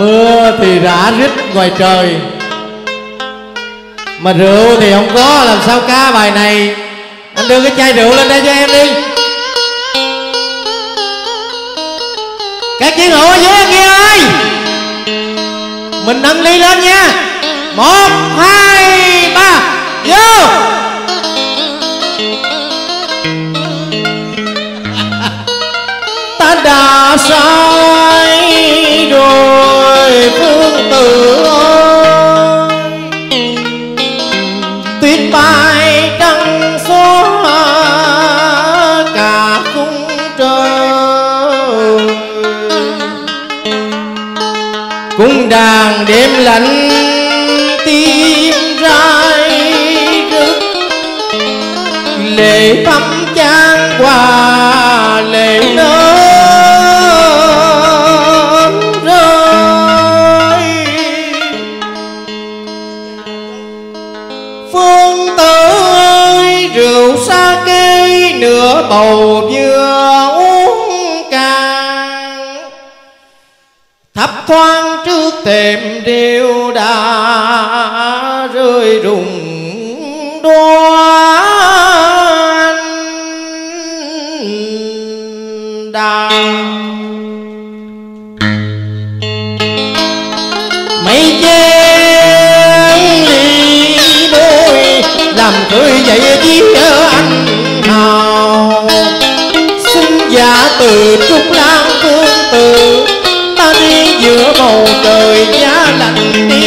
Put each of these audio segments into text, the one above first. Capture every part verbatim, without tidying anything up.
Mưa thì rã rít ngoài trời, mà rượu thì không có, làm sao ca bài này. Anh đưa cái chai rượu lên đây cho em đi. Các chiến hữu ở dưới anh nghe ơi, mình nâng ly lên nha. Một, hai, ba, vô. Ta đã sai rồi Phương Tử ơi, tuyết bay trăng xóa cả khung trời. Cung đàn đêm lạnh tim rơi rứt, lệ thấm chan qua lệ nở rơi. Phương Tử ơi, rượu sa cây nửa bầu vừa uống cạn, thấp thoáng trước thềm đều đã rùng đoan đàn. Mấy chén ly đôi làm cười vậy chứ anh nào. Xin giả từ Trúc Lan Phương Tử, ta đi giữa bầu trời giá lạnh đi.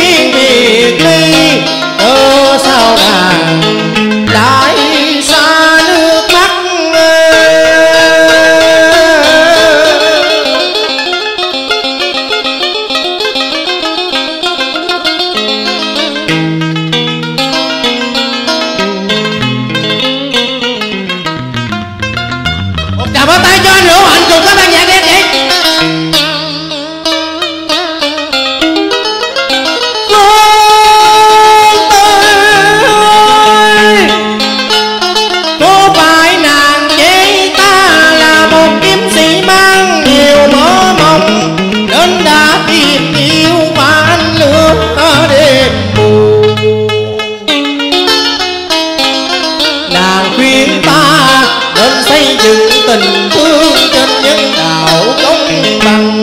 biệt ly, ở sao nàng lại xa nước mắt. Một tràng pháo tay cho anh Hữu Hạnh cùng các bạn nhạc đi. Tình thương trên nhân đạo công bằng,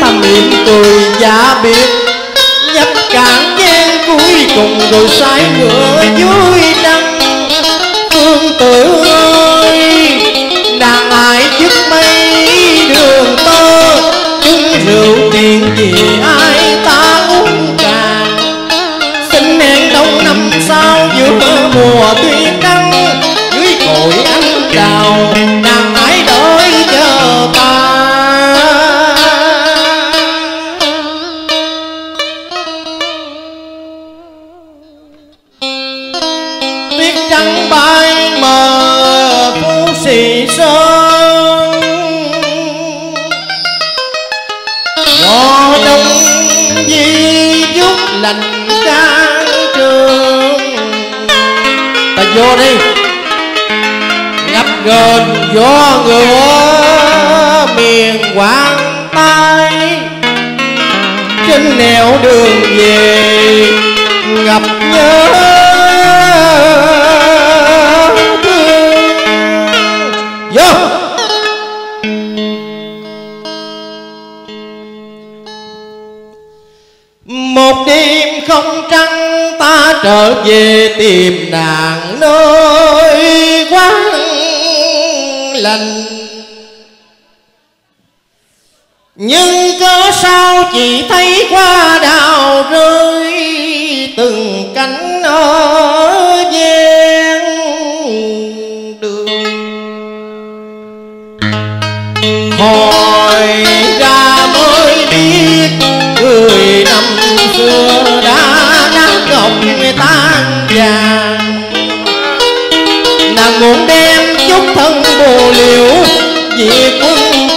tâm niệm cười giả biệt nhập cạn gian cuối cùng rồi sai ngựa vui đăng. Phương Tử ơi, nàng ai trước mấy đường tơ, nhưng rượu tiền gì ai ta uống càng. Xin hẹn đâu năm sau giữa mùa tuyết nắng, dưới cội anh đào nàng hãy đợi chờ ta. Tuyết trắng bay mờ phố xì sơn, gió đông di chút lạnh cán trường. Ta vô đi gần gió ngựa miền Quảng Tây, trên nẻo đường về ngập nhớ thương. Vô một đêm không trăng, ta trở về tìm nàng nơi quá lần. Nhưng cớ sao chỉ thấy hoa đào rơi từng cánh ở gian đường. Hỏi ra mới biết người năm xưa đã nắng ngọc người tan vàng. Nàng muốn đem chút thân bồ liễu vì quân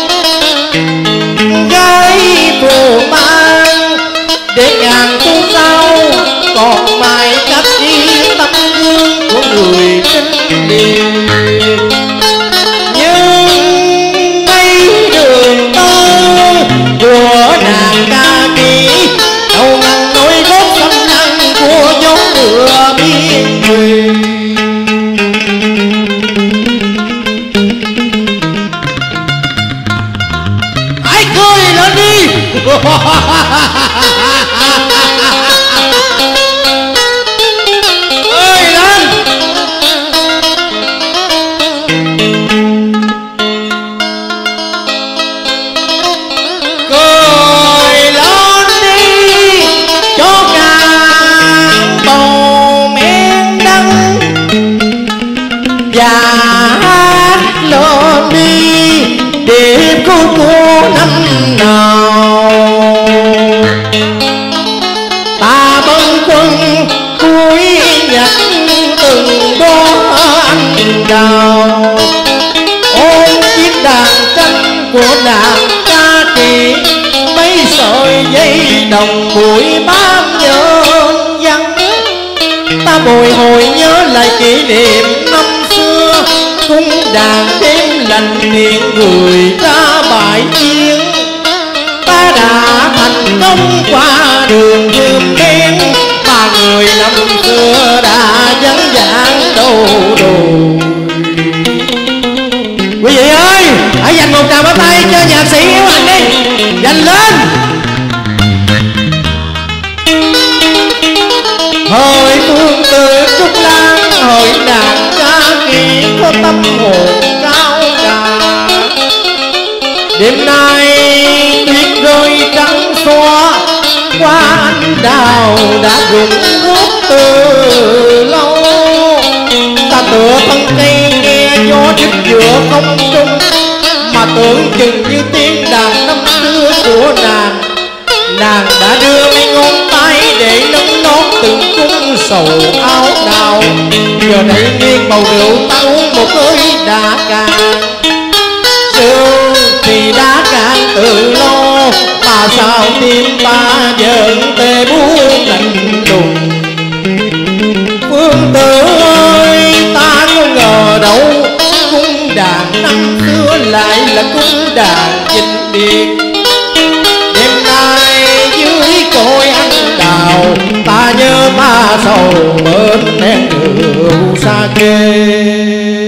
Sầu bớt nén rượu sa kê.